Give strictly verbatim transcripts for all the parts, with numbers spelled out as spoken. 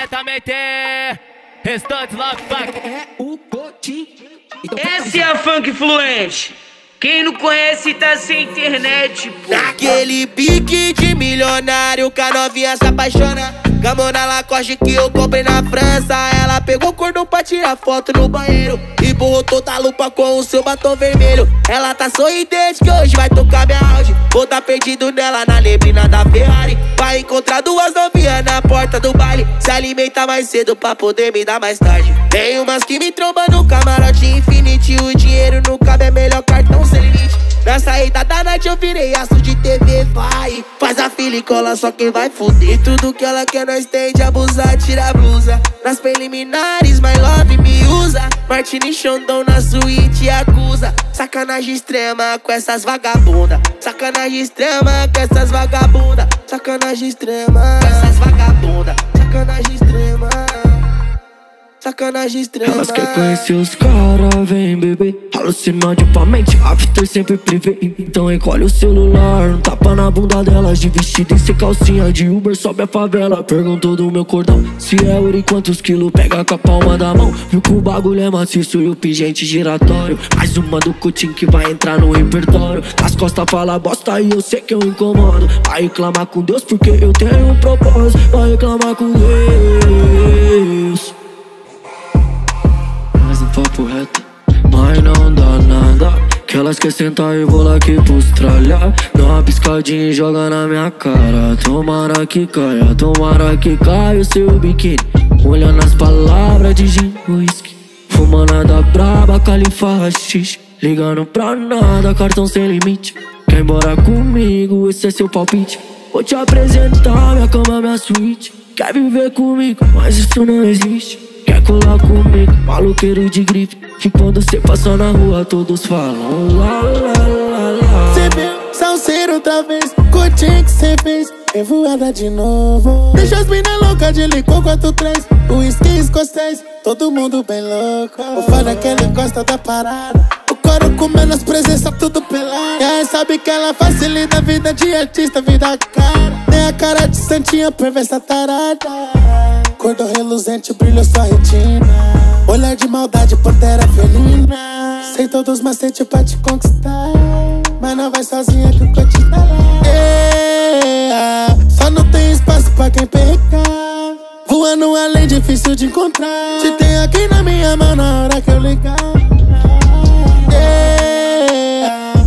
diretamente. Restantes love back. É o Coutinho. Esse é Funk Fluente. Quem não conhece tá sem internet, pô. Daquele pique de milionário que a novinha se apaixona. Gamou na Lacoste que eu comprei na França. Ela pegou cordão pra tirar foto no banheiro e borrou toda a lupa com o seu batom vermelho. Ela tá sorridente que hoje vai tocar minha Audi. Vou tá perdido nela na neblina da Ferrari. Vai encontrar duas novinhas na porta do baile. Se alimenta mais cedo pra poder me dar mais tarde. Tem umas que me trombam no camarote infinite. O dinheiro não cabe, é melhor cartão sem limite. Na saída da noite eu virei aço de T V, vai. Faz a fila e cola, só quem vai fuder. E tudo que ela quer nós tem de abusar, tira a blusa. Nas preliminares, my love me usa. Martin Shondon na suíte acusa. Sacanagem extrema com essas vagabunda. Sacanagem extrema com essas vagabunda. Sacanagem extrema com essas vagabunda. Sacanagem extrema. Sacanagem extrema. Elas querem conhecer os caras, vem bebê. Alucinante pra mente, after sempre prevê. Então encolhe o celular, um tapa na bunda delas. De vestido e sem calcinha, de Uber sobe a favela. Perguntou do meu cordão, se é ouro e quantos quilos. Pega com a palma da mão, viu que o bagulho é maciço e o pingente giratório. Mais uma do Coutinho que vai entrar no repertório. As costas fala bosta e eu sei que eu incomodo. Vai reclamar com Deus porque eu tenho um propósito. Vai reclamar com Deus. Papo reto, mas não dá nada. Que elas quer sentar e vou lá aqui pros tralhar. Dá uma piscadinha e joga na minha cara. Tomara que caia, tomara que caia o seu biquíni. Olha nas palavras de gin, whisky. Fuma nada braba, Califa X. Ligando pra nada, cartão sem limite. Quer ir embora comigo, esse é seu palpite. Vou te apresentar minha cama, minha suíte. Quer viver comigo, mas isso não existe. Quer colar comigo, maloqueiro de grife. Que quando cê passa na rua todos falam lá, lá, lá, lá. Cê viu, salseiro outra vez. Curti que cê fez, é voada de novo. Deixa as mina louca de licor quatro três. Whisky escocês, todo mundo bem louco. O foda que ele gosta da parada. O coro com menos presença, tudo pelado. E aí sabe que ela facilita a vida de artista, vida cara. Tem a cara de santinha, perversa tarada. Cordão reluzente, brilho sua retina. Olhar de maldade, pantera felina. Sei todos os macetes pra te conquistar, mas não vai sozinha que o Godin tá lá. Só não tem espaço pra quem pecar. Voando além, difícil de encontrar. Te tem aqui na minha mão na hora que eu ligar.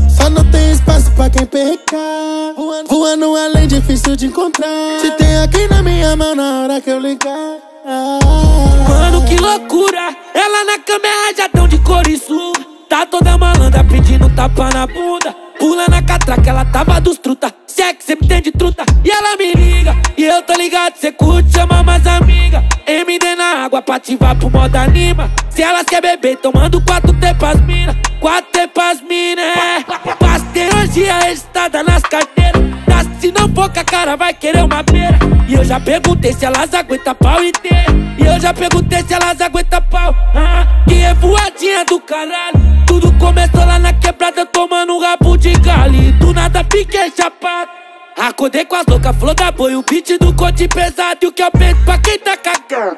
Só não tem espaço pra quem pecar. Voando além, difícil de encontrar. Te tem aqui na minha mão na hora que eu ligar. Mano, que loucura! Ela na cama é rajadão de couriçu. Tá toda malandra pedindo tapa na bunda. Pula na catraca, ela tava dos truta. Se é que sempre tem de truta. E ela me liga, e eu tô ligado, cê curte, chama mais amiga. M D na água pra ativar pro modo anima. Se ela quer beber, tomando quatro tepas mina. Quatro tepas mina, é. Pasteologia estada nas carteiras. Se não for com a cara, vai querer uma beira. E eu já perguntei se elas aguentam pau inteira. E eu já perguntei se elas aguentam pau. ah, Que é voadinha do caralho. Tudo começou lá na quebrada, tomando um rabo de galho. E do nada fiquei chapado. Acordei com as loucas, flor da boi. O beat do Kotim pesado e o que eu penso pra quem tá cagando.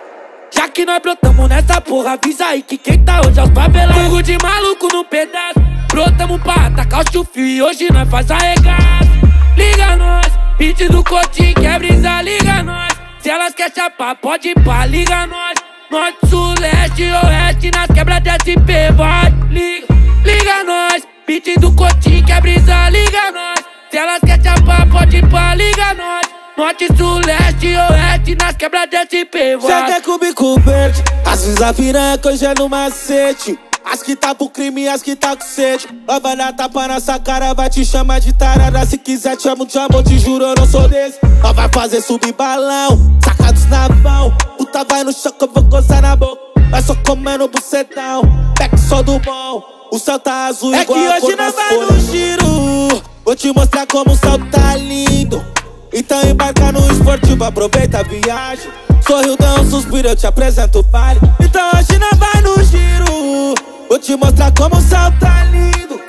Já que nós brotamos nessa porra, avisa aí que quem tá hoje é os favelados. Fogo de maluco num pedaço. Brotamos pra atacar o chufio e hoje nós faz arregado. Liga nós, beat do Coutinho quer brisar, liga nós. Se elas quer chapar, pode ir pra, liga nós. Norte, sul, leste, oeste, nas quebras de S P, vai, liga. Liga nós, beat do Coutinho quer brisar, liga nós. Se elas quer chapar, pode ir pra, liga nós. Norte, sul, leste, oeste, nas quebras de S P, vai. Cê quer com o bico verde, às vezes a piranha hoje é no macete. As que tá pro crime, as que tá com sede. Lá vai dar tapa na sua cara, vai te chamar de tarada. Se quiser te amo, te amo, te juro, eu não sou desse. Lá vai fazer subir balão, sacados na mão. Puta vai no chão que eu vou gozar na boca. Vai só comendo bucetão, pega só do bom. O céu tá azul é igual a cor. É que hoje não vai no giro. Vou te mostrar como o céu tá lindo. Então embarca no esportivo, aproveita a viagem. Sorriu, dá um suspiro, eu te apresento o vale. Então hoje não vai no giro. Vou te mostrar como o céu tá lindo.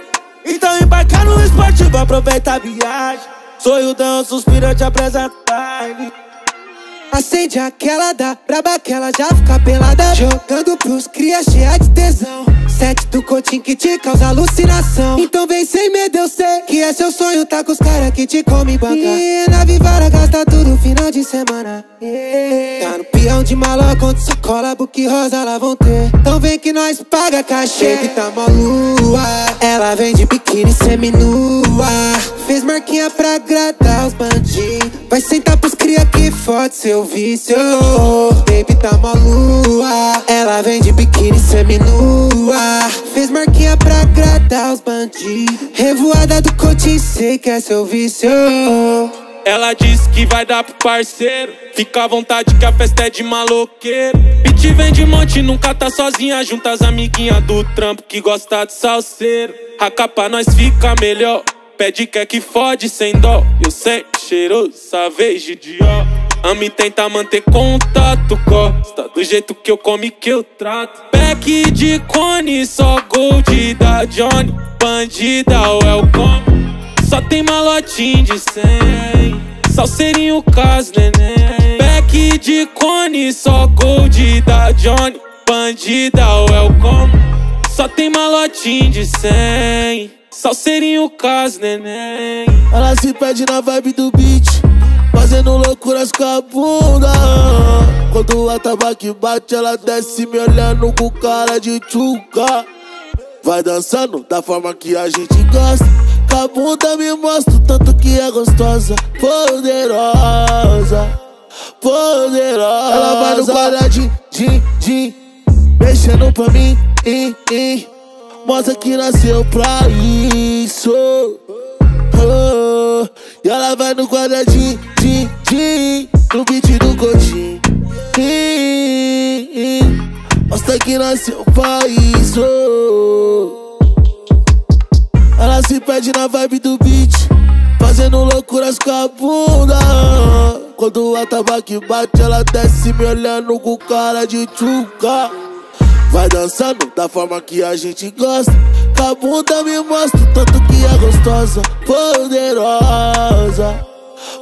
Então embarca no esportivo, aproveita a viagem. Sorriu, dá um suspiro, eu te apresento. Acende aquela da braba que ela já fica pelada, jogando pros cria cheia de tesão. Sete do Kotim que te causa alucinação. Então vem sem medo, eu sei que é seu sonho, tá com os caras que te comem banca. E na Vivara gasta tudo final de semana. Tá no peão de maloca, onde sacola, buque rosa lá vão ter. Então vem que nós paga cachê, que tá mó lua. Ela vem de biquíni seminua, fez marquinha pra agradar os bandidos. Vai sentar pros cria que fode seu vício. Baby tá mó lua, ela vem de biquíni seminua, fez marquinha pra agradar os bandidos. Revoada do Kotim, sei que é seu vício. Ela disse que vai dar pro parceiro, fica à vontade que a festa é de maloqueiro. Bitch vem de monte, nunca tá sozinha, junta as amiguinhas do trampo que gosta de salseiro. A capa nós fica melhor, pede que é que fode sem dó. Eu sei, cheiroso, cerveja de ó. Ame tenta manter contato, gosta do jeito que eu como e que eu trato. Pack de cone, só gold da Johnny, bandida ou é o como. Só tem malotinho de cem, salseirinho caso neném. Pack de cone, só gold da Johnny, bandida ou é o como. Só tem malotinho de cem, salseirinho caso neném. Ela se perde na vibe do beat, fazendo loucuras com a bunda. Quando a tabaque bate, ela desce me olhando com cara de tchuca. Vai dançando da forma que a gente gosta, com a bunda me mostra o tanto que é gostosa. Poderosa, poderosa. Ela vai no guarda de din, din, mexendo pra mim, in, in. Mostra que nasceu pra isso. Oh, e ela vai no guarda de din, din, no beat do Godin. Mostra que nasceu pra isso. Ela se perde na vibe do beat, fazendo loucuras com a bunda. Quando a tabaque bate, ela desce me olhando com cara de tchuca. Vai dançando da forma que a gente gosta, com a bunda me mostra o tanto que é gostosa. Poderosa,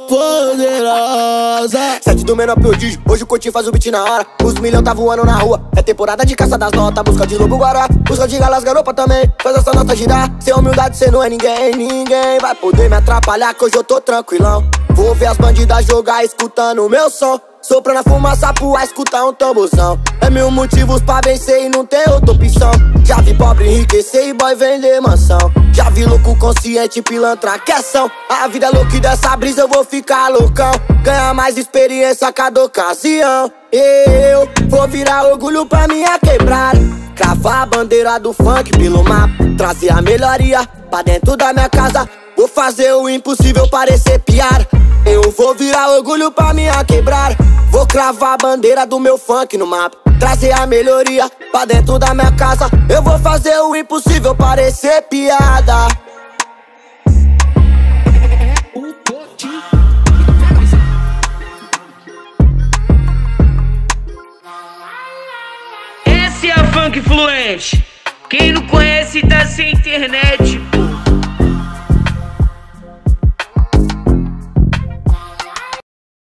poderosa. Sete do menor prodígio, hoje o Kotim faz o beat na hora. Os milhão tá voando na rua, é temporada de caça das notas. Busca de lobo guará, busca de galas garopa também. Faz essa nota girar, sem humildade cê não é ninguém. Ninguém vai poder me atrapalhar que hoje eu tô tranquilão. Vou ver as bandidas jogar escutando o meu som. Soprando a fumaça pro ar, escutar um tamborzão. É mil motivos pra vencer e não tem outra opção. Já vi pobre enriquecer e boy vender mansão. Já vi louco consciente pilantra que ação. A vida é louca e dessa brisa eu vou ficar loucão. Ganhar mais experiência a cada ocasião. Eu vou virar orgulho pra minha quebrada, cravar a bandeira do funk pelo mapa, trazer a melhoria pra dentro da minha casa. Vou fazer o impossível parecer piada. Eu vou virar orgulho pra minha quebrada, vou cravar a bandeira do meu funk no mapa, trazer a melhoria pra dentro da minha casa. Eu vou fazer o impossível parecer piada. Esse é o Funk Fluente. Quem não conhece tá sem internet.